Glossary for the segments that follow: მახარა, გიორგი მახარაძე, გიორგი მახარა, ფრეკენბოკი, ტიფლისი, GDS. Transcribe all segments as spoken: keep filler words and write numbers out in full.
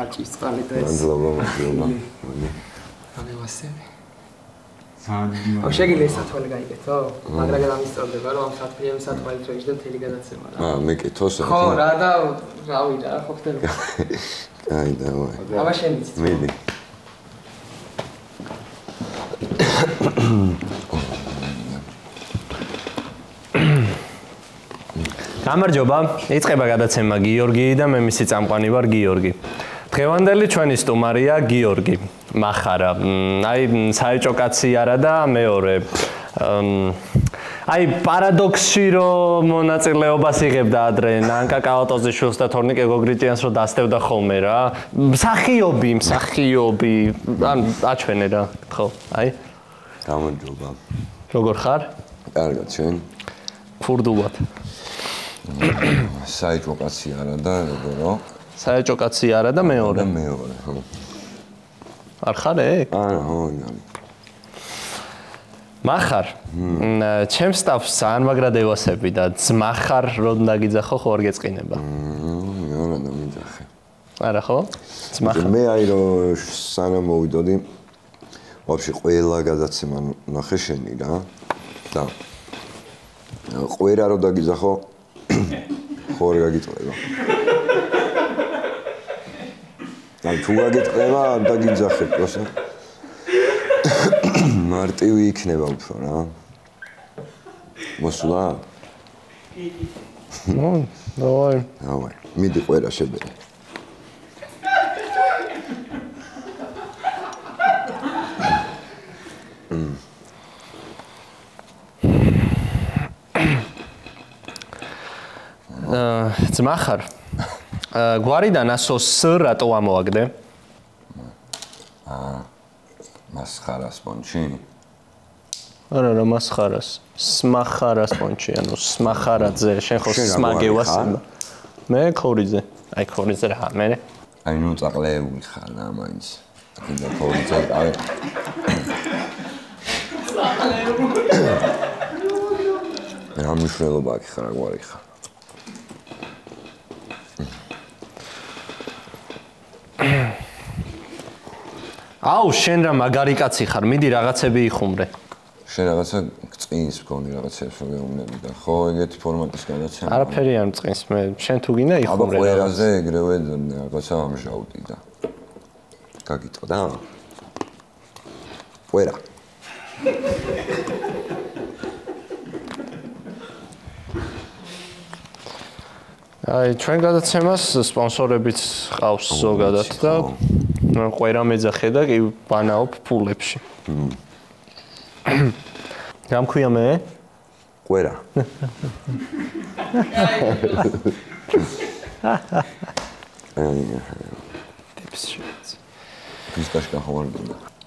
გამარჯობა, ეწება გადაცემა გიორგი და მე მისი წამყვანი ვარ გიორგი. დღევანდელი ჩვენი სტუმარია გიორგი მახარა. აი, საეჭო კაცი არა და მეორე. აი, პარადოქსი რომ მონაწილეობას იღებდა ადრე ნანკაკაოტოზე შვიდს და თორმეტ კილოგრამს რო დასტევდა ხოლმე რა. მსახიობი, მსახიობი, ან აჩვენე რა, ხო, აი. გამარჯობა. როგორ ხარ? კარგად, შენ? ფურდულად. საეჭო კაცი არა და როგორო? საეჭო კაცი არა და მეორე. მეორე, ხო. არ ხარ ეგ? არა, ხო, იარი. მახარ. ჩემს სტაფს ძალიან მაგრად ევასები და ძმა ხარ, რომ დაგიძახო, ხო არ გეწყინება. არა, დამიძახე. არა, ხო? ძმა ხარ. მე აი რომ სანამ მოვიდოდი, ვაფშე ყველა გადაცემა ნახე შენი რა. და ყვერა რომ დაგიძახო ხო არ გაგიტყება. ან თუ გაგიტყება, არ დაგიძახე პროსტა. მარტივი იქნება უფრო რა. მოსულა? ნო, დავაი. დავაი. მიდი ყვერა შებერე. ძმა ხარ. გვარიდან ასო ს რატო ამოვაგდე? აა მასხარას პონჩი? არა, რა მასხარას. სმახარას პონჩი, ანუ სმახარაძე, შენ ხო სმაგევასება. მე ქორიძე. აი ქორიძე რა, მე. აი ნუ წაყლეული ხარ რა მაინც. კიდე ქორიძე არა. რა მნიშვნელობა აქვს რა გვარი ხარ? აუ, შენ რა მაგარი კაცი ხარ, მიდი რაღაცები იხუმრე. შენ რაღაცა წინს მქონი რაღაცებს ვეუბნები და ხო, ეგეთი ფორმატის გადაცემა. არაფერი არ წინს, მე შენ თუ გინდა იხუმრე. აბა, ყველაზე ეგრევე რაღაცა ამჟავდი და გაგიტყდა? ყველა. აი, ჩვენ გადაცემას სპონსორებიც ყავს ზოგადად და ყვერა მეძახე და კი ვანაობ ფულებში. რა მქვია მე? ყვერა.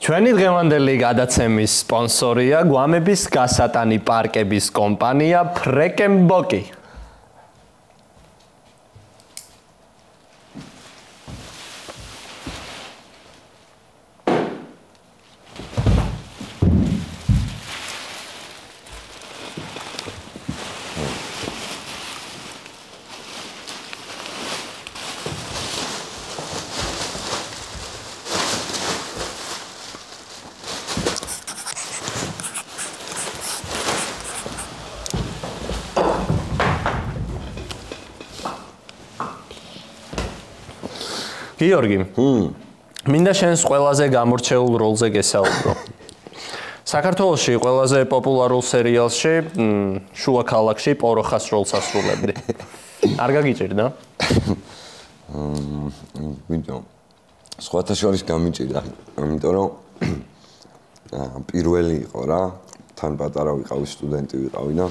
ჩვენი დღევანდელი გადაცემის სპონსორია გვამების გასატანი პარკების კომპანია ფრეკენბოკი. გიორგი, მინდა შენს ყველაზე გამორჩეულ როლზე გესაუბრო. საქართველოში ყველაზე პოპულარულ სერიალში შუა ქალაქში პოროხას როლს ასრულებდი. არ გაგიჭირდა? ვიდო. სხვათა შორის გამიჭირდა, იმიტომ რომ პირველი იყო რა, თან პატარა ვიყავი, სტუდენტი ვიყავი და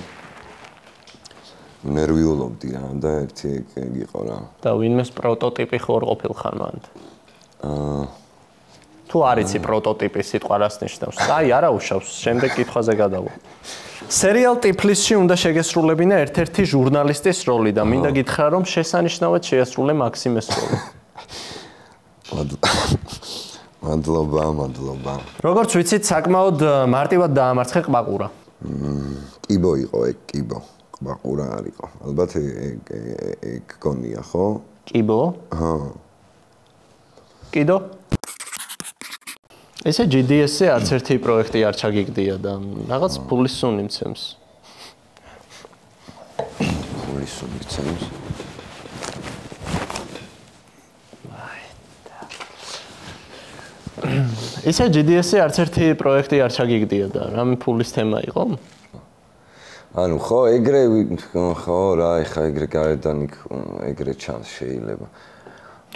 ნერვიულობდი რა და ერთი ეგ იყო რა. და ვინმეს პროტოტიპი ხო არ ყოფილხარ მანდ? აა თუ არიცი პროტოტიპი სიტყვა რას ნიშნავს? აი არა უშავს, შემდეგ კითხვაზე გადავა. სერიალ ტიფლისში უნდა შეგესრულებინა ერთ-ერთი ჟურნალისტის როლი და მინდა გითხრა რომ შესანიშნავად შეასრულე მაქსიმეს როლი. მადლობა, მადლობა. როგორც ვიცით, საკმაოდ მარტივად დაამარცხე ყბაყურა. კიბო იყო ეგ, კიბო. ყბაყურა არ იყო. ალბათ ეგ გონია, ხო? კიბო? ჰა. კიდო ესე GDS-ზე არც ერთი პროექტი არ ჩაგიგდია და რაღაც ფულის სუნი მცემს. Ფულის სუნი მცემს. ესე GDS-ზე არც ერთი პროექტი არ ჩაგიგდია და რამე ფულის თემა იყო? Anu, how egre we, how ra, how egre gaedanik, egre chance sheileba.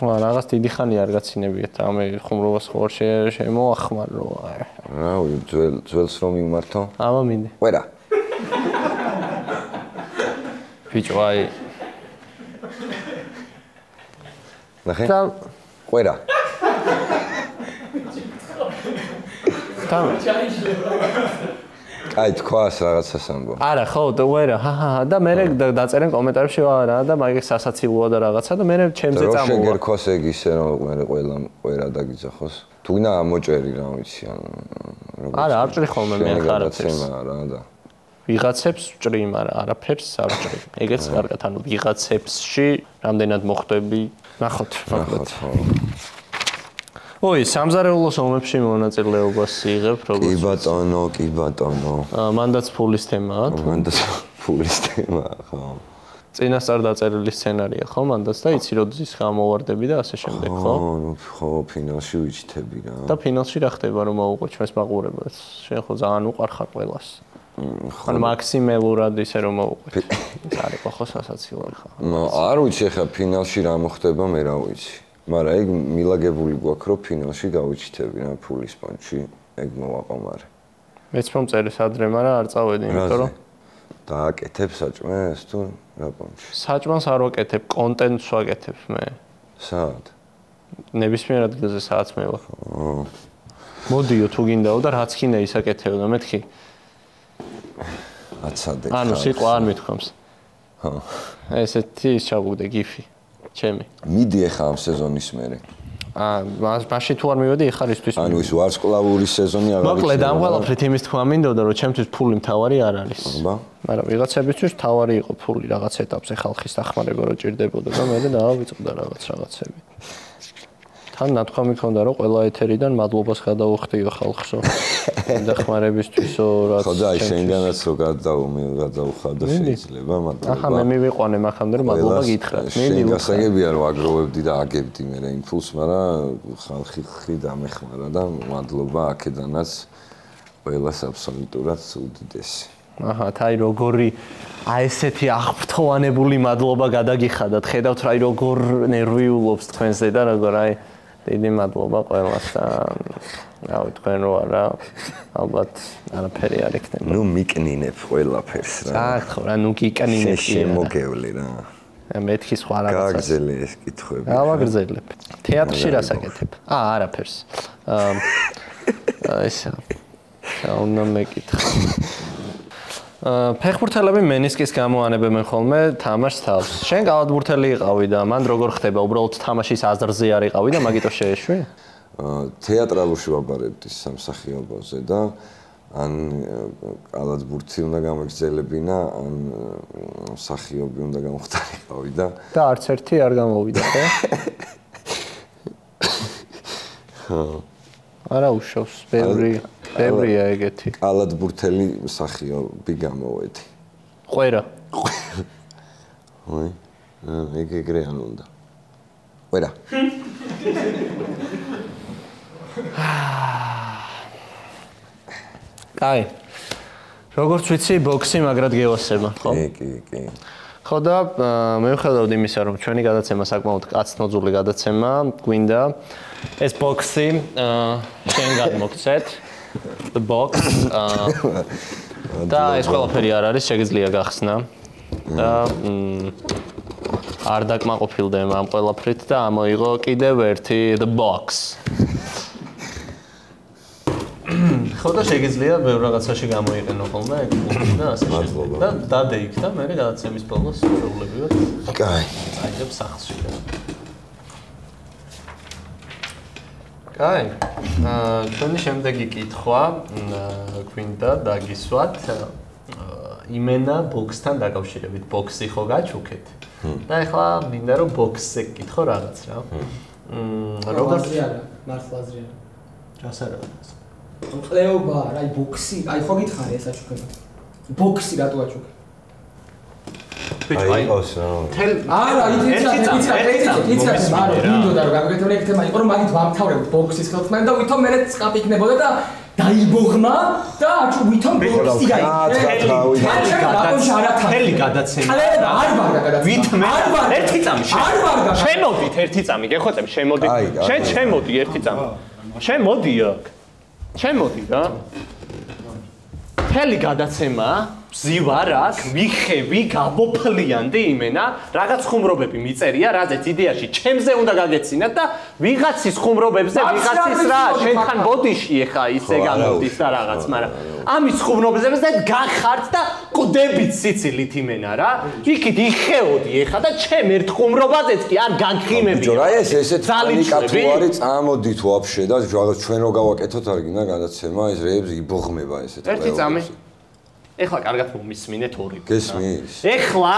Well, I got the dihani argatsine bit. I'm a humorous horse. I'm more humorous. No, you twelve, twelve stroming Martin. I'm a minute. Where? Which way? Where? Tam. I quite a sambo. I hold the weather. Haha, the medic that's any comment of Shivara, the Magic Sassati water, that's a minute change. The Russian Gerkosegi Sero, where I dug the host. Tuna Mojeri Romichian. I actually home and We got seps dream and a pet surgery. I guess Argatan, we got seps she, and then at Mochtobi. Nahot. Oi, სამზარეულოს ომებში მონაწილეობას იღებ, როგორც კი ბატონო, კი ბატონო. აა, მანდაც ფულის თემაა თუ? მანდაც ფულის თემაა, ხო. წინასწარ დაწერილი სცენარია, ხო, მანდაც და იცი რომ ის გამოვარდები და ასე შემდეგ, ხო? ხო, ფინალში ვიჩიტები რა. და ფინალში რა ხდება, რომ მოუყვეს მაყურებელს? შენ ხო ძალიან უყარხარ ყველას. ან მაქსიმალურად ისე რომ მოუყვეს. ეს არის ხო სასაცილო ხა. არ ვიცი ხა ფინალში რა მოხდება, მე რა ვიცი. Mara, egg milagabuli guacropino, she gauchiteb in a police punch, egg moacomar. It's from Sadremara, it's our dinner. Dark etep such men as two rapunch. Such ones are rock etep content swag etep me. Sad. Never smeared the sad meal. What do you took in the other Hatskin is a ketel, no metki? At Sadde. I know, see what army it comes. I said, tea is chabuk the giffy. Media ham season is merry. Ah, Mashi told me the Harris. And with Wars Clavuri season, I look like damn well of the team is to a window that attempts to pull him tower. We got services tower or pull it out set up the Halkistachman Roger Debo. Now it's the Ravatsavi. Tan not comic on the rock, a light Teridan, Madlobas had out to your Halkso. The Hmarabis to so Radai Shengan, so got down, got out the face. Maybe on a Mahander, Madlobagit. Maybe I will did I give him a rain Fusmara, Halkida Mehmaradam, Madlobak, and that's well as absolute Ratsu did this. Aha, Tairo Gori. I said, Yahptoane Bully Madloba Gadagi had that head out Tairo Gor, Neru of Twenty Daragorai. They did Madloba, I was out when Rora, but a periodic. No making in a foil of his. Ah, Nuki can in a shimogevlina. I met his Wallazelisk. Our Zelip. Theatre Shiras, I get it. Ah, rappers. I shall not make it. ფეხბურთელები მენისკის გამოანებენ ხოლმე თამაშს თავს. შენ გავადბურთელი იყავი და მან როგორ ხდება უბრალოდ თამაშის აზრზე არ იყავი და მაგიტო შეეშვი? თეატრალურში ვაბარებდი სამსახიობოზე და ან ალათბურთი უნდა გამაგრძელებინა, ან მსახიობი უნდა გამختارიყავი და და არც ერთი არ გამოვიდა, ხო? არა უშავს, ბევრი Every I get it. Alad Burteli Sahio Bigamoet. Where? Why? I get Greanunda. Where? Hi. Roger Twitsi boxing, Magrad Geosema. Hoda, მივხვდავდი იმისა, რომ ჩვენი გადაცემა საკმაოდ კაცნოძული გადაცემა გვინდა. ეს ბოქსი ჩვენ გადმოგცეთ. The box. და ეს ყველაფერი არ არის შეგიძლია გახსნა. და არ დაკმაყოფილდე ამ ყველაფრით და ამოიღო კიდევ ერთი the box. ხოდა შეგიძლია ბევრ რაღაცაში გამოიყენო ხოლმე და ასე შემდეგ. და დადე იქ და მე გადაცემის ბოლოს შეულებივად. კაი. აიღებ სახში და Hi, Tony Shemdegi Kitwa, Quinta, Dagiswat, Imena, Boxtan, Dagavshire, with Boxy Hogachuk. I have been there, Boxy Kithorat, Robert Which I also tell. Ah, it's it's it's it's it's I don't Zivaras, we heavy Gabopalian Dimena, Ragas Humrobe, Miseria, Razet Idea, she chemse on the Gagetsinata, we got his Humrobes, we got his Rash, and Bodish Yeha is a Gamotis Ragasmara. Amis Humrobes that Gaharta could debit Sicily Timenara, Ikidi Heo, Yeha, the Chemir Humrobazet, Gaghim, Jorias, it's Amo did to option, that's Jorah Trenoga at Totargina, that's Sema is Rebs, Burme by it. Ეხლა კარგად მომისმინეთ ორი. გესმის? ეხლა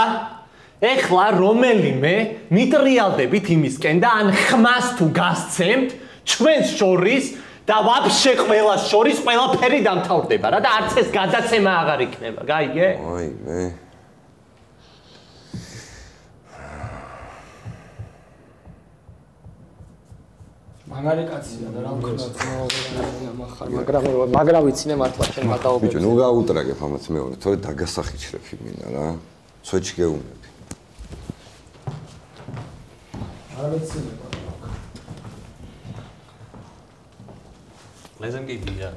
ეხლა რომელიმე მიტრიალდებით იმისკენ და ან ხმას თუ გასცემთ ჩვენს შორის და ვაფშე ყველას შორის ყველაფერი დამთავრდება რა და არც ეს გადაცემა აღარ იქნება. Გაიგე? აი მე. Magari katsiya da ram khatsa magram magram itsine martla chen mataobeb bicho nu gautragep amats meore tore dagasakhichrep iminna ra soch geunep ara vetsinepa lezem geibia